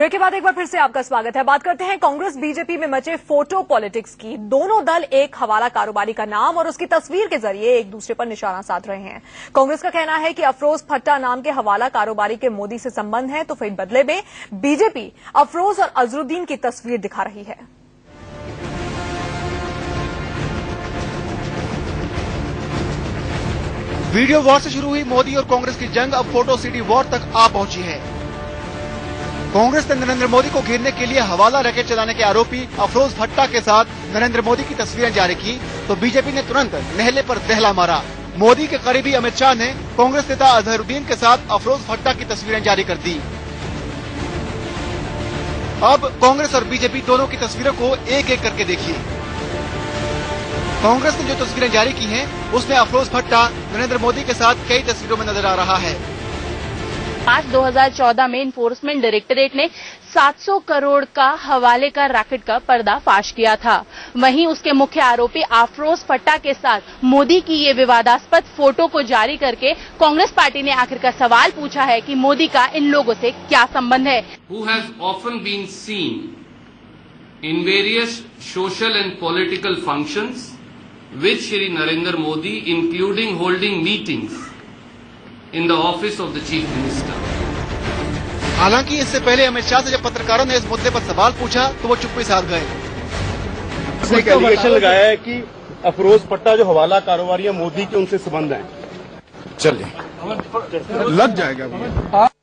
Break के बाद एक बार फिर से आपका स्वागत है। बात करते हैं कांग्रेस बीजेपी में मचे फोटो पॉलिटिक्स की। दोनों दल एक हवाला कारोबारी का नाम और उसकी तस्वीर के जरिए एक दूसरे पर निशाना साध रहे हैं। कांग्रेस का कहना है कि अफरोज फट्टा नाम के हवाला कारोबारी के मोदी से संबंध है, तो फिर बदले में बीजेपी अफरोज और अजरुद्दीन की तस्वीर दिखा रही है। वीडियो वॉर से शुरू हुई मोदी और कांग्रेस की जंग अब फोटो सिटी वॉर तक आ पहुंची है। कांग्रेस ने नरेंद्र मोदी को घेरने के लिए हवाला रैकेट चलाने के आरोपी अफरोज फट्टा के साथ नरेंद्र मोदी की तस्वीरें जारी की तो बीजेपी ने तुरंत नहले पर दहला मारा। मोदी के करीबी अमित शाह ने कांग्रेस नेता अजरुद्दीन के साथ अफरोज फट्टा की तस्वीरें जारी कर दी। अब कांग्रेस और बीजेपी दोनों की तस्वीरों को एक एक करके देखिए। कांग्रेस ने जो तस्वीरें जारी की हैं, उसमें अफरोज फट्टा नरेंद्र मोदी के साथ कई तस्वीरों में नजर आ रहा है। मार्च 2014 में इन्फोर्समेंट डायरेक्टरेट ने 700 करोड़ का हवाले का रैकेट का पर्दाफाश किया था। वहीं उसके मुख्य आरोपी अफरोज फट्टा के साथ मोदी की ये विवादास्पद फोटो को जारी करके कांग्रेस पार्टी ने आखिरकार सवाल पूछा है कि मोदी का इन लोगों से क्या संबंध है। Who has often been seen in various social and political functions? With Shri Narendra Modi, including holding meetings in the office of the Chief Minister. हालांकि इससे पहले अमित शाह से जब पत्रकारों ने इस मुद्दे पर सवाल पूछा तो वो चुप्पी साध गए। उसने एलिगेशन लगाया है कि अफरोज फट्टा जो हवाला कारोबारी है मोदी के, उनसे संबंध है। चलिए लग जाएगा।